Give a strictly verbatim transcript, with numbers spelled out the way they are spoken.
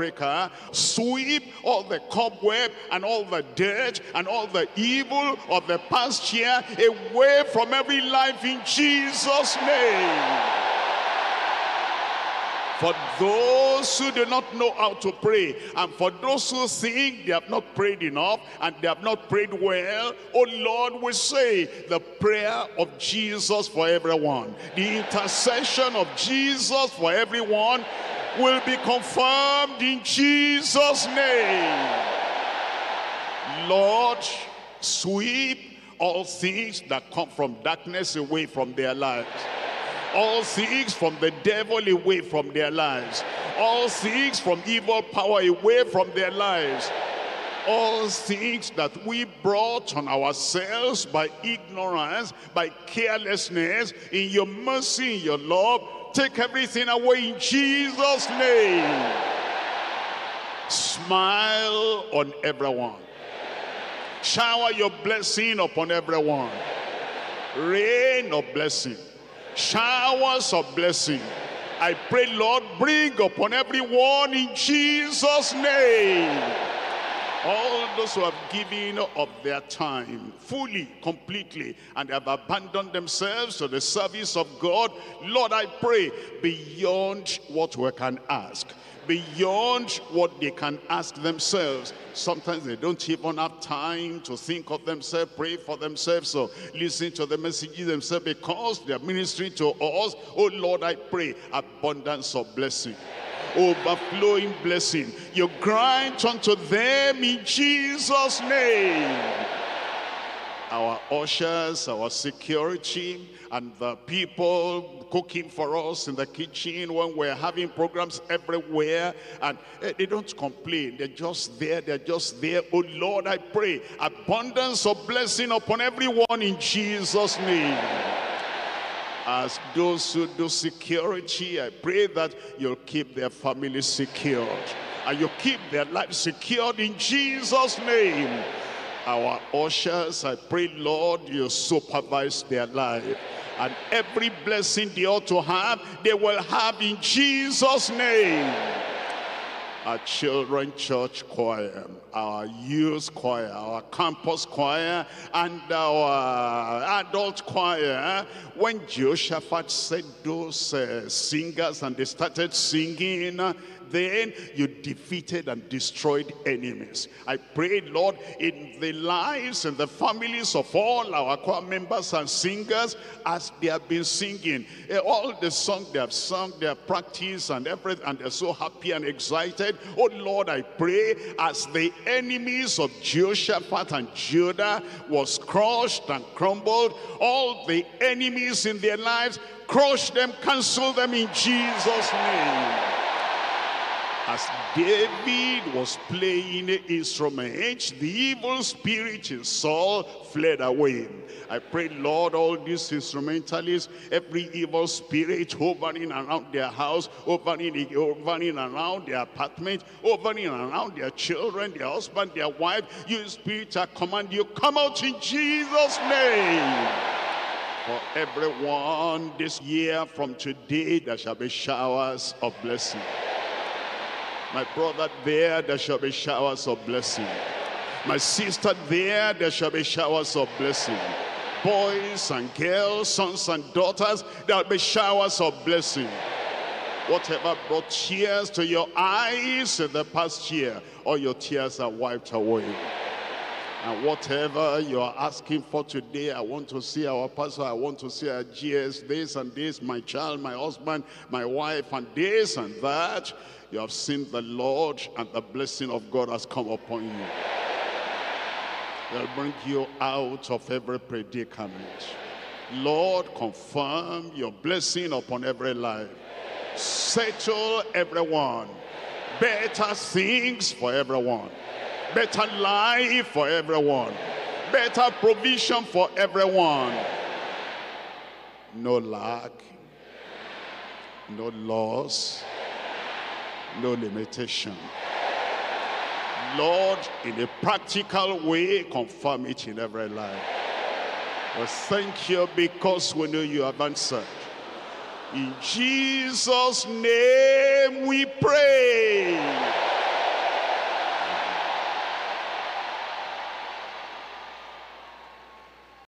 Africa, sweep all the cobweb and all the dirt and all the evil of the past year away from every life in Jesus' name. For those who do not know how to pray, and for those who think they have not prayed enough and they have not prayed well, oh Lord, we say the prayer of Jesus for everyone, the intercession of Jesus for everyone will be confirmed in Jesus' name. Lord, sweep all things that come from darkness away from their lives. All things from the devil away from their lives. All things from evil power away from their lives. All things that we brought on ourselves by ignorance, by carelessness, in your mercy, in your love, take everything away in Jesus' name. Smile on everyone. Shower your blessing upon everyone. Rain of blessing. Showers of blessing. I pray, Lord, bring upon everyone in Jesus' name. All those who have given of their time fully, completely, and have abandoned themselves to the service of God, Lord, I pray, beyond what we can ask, beyond what they can ask themselves. Sometimes they don't even have time to think of themselves, pray for themselves, or listen to the messages themselves because they are ministering to us. Oh Lord, I pray, abundance of blessing, overflowing blessing. You grant unto them in Jesus' name. Our ushers, our security, and the people cooking for us in the kitchen when we're having programs everywhere, and they don't complain, they're just there, they're just there. Oh Lord, I pray, abundance of blessing upon everyone in Jesus' name. As those who do security, I pray that you'll keep their families secured, and you'll keep their lives secured in Jesus' name. Our ushers, I pray, Lord, you supervise their life. And every blessing they ought to have, they will have in Jesus' name. Our children church choir, our youth choir, our campus choir, and our adult choir. When Jehoshaphat said those uh, singers and they started singing, then you defeated and destroyed enemies. I pray, Lord, in the lives and the families of all our choir members and singers, as they have been singing, all the songs they have sung, they have practiced and everything, and they're so happy and excited. Oh Lord, I pray, as the enemies of Jehoshaphat and Judah was crushed and crumbled, all the enemies in their lives, crush them, cancel them in Jesus' name. As David was playing instruments, the evil spirit in Saul fled away. I pray, Lord, all these instrumentalists, every evil spirit hovering around their house, hovering, hovering around their apartment, hovering around their children, their husband, their wife, you spirit, I command you, come out in Jesus' name. For everyone this year, from today, there shall be showers of blessing. My brother there, there shall be showers of blessing. My sister there, there shall be showers of blessing. Boys and girls, sons and daughters, there will be showers of blessing. Whatever brought tears to your eyes in the past year, all your tears are wiped away. And whatever you are asking for today, I want to see our pastor, I want to see our G S, this and this, my child, my husband, my wife, and this and that. You have seen the Lord, and the blessing of God has come upon you. They'll bring you out of every predicament. Lord, confirm your blessing upon every life. Settle everyone. Better things for everyone. Better life for everyone. Better provision for everyone. No lack. No loss. No limitation. Lord, in a practical way, confirm it in every life. We thank you because we know you have answered. In Jesus' name we pray.